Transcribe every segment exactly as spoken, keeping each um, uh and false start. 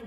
The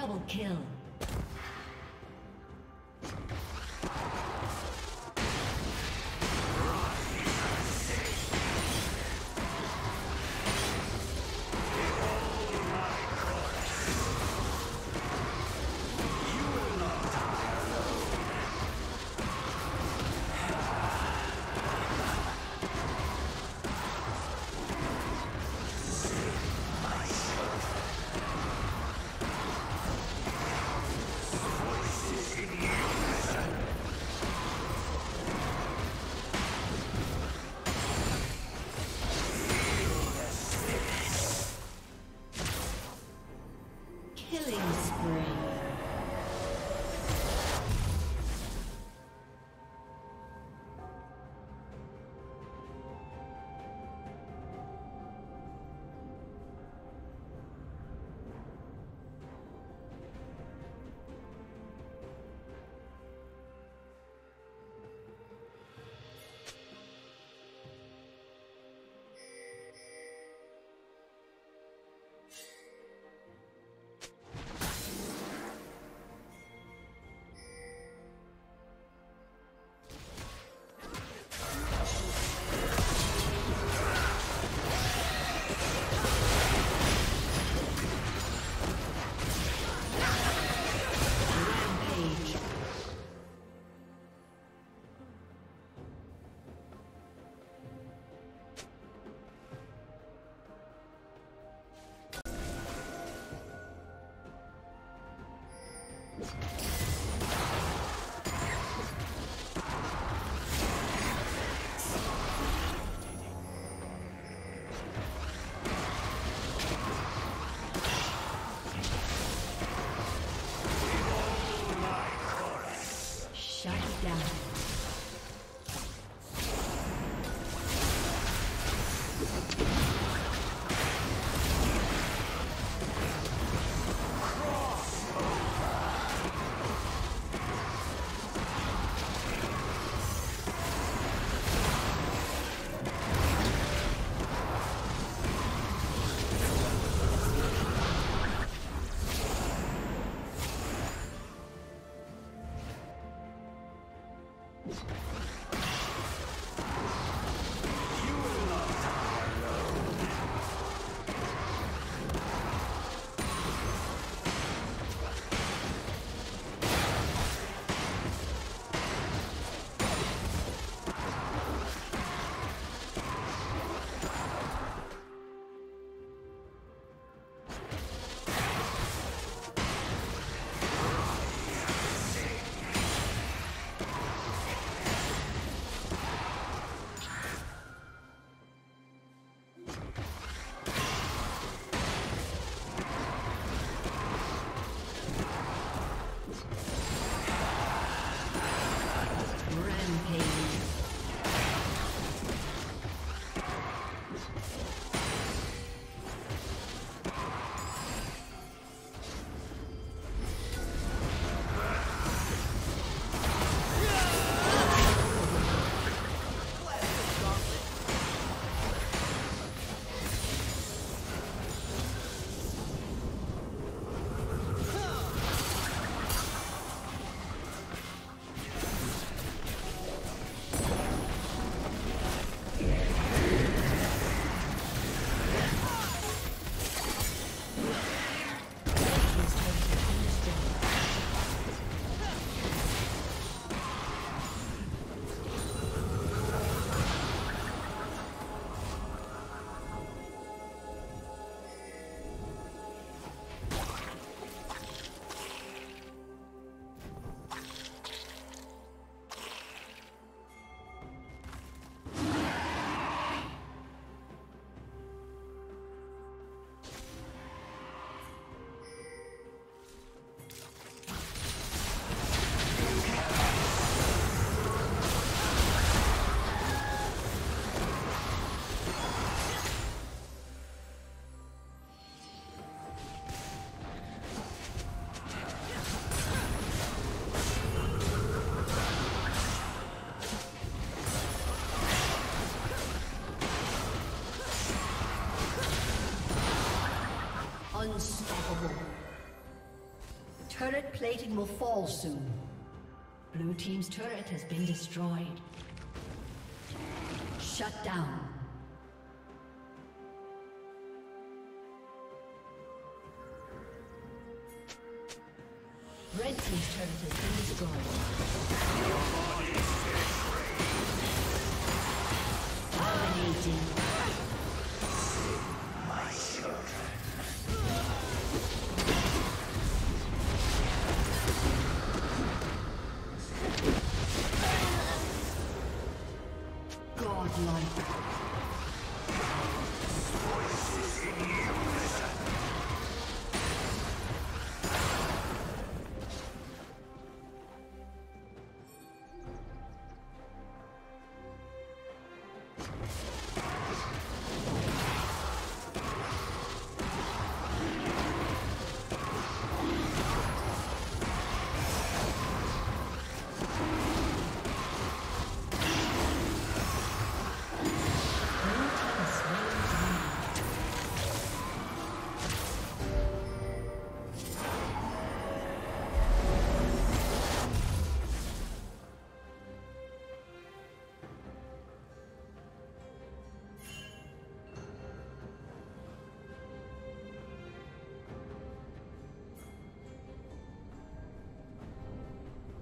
Double kill. Turret plating will fall soon. Blue team's turret has been destroyed. Shut down. Red team's turret has been destroyed. Dominating. My children.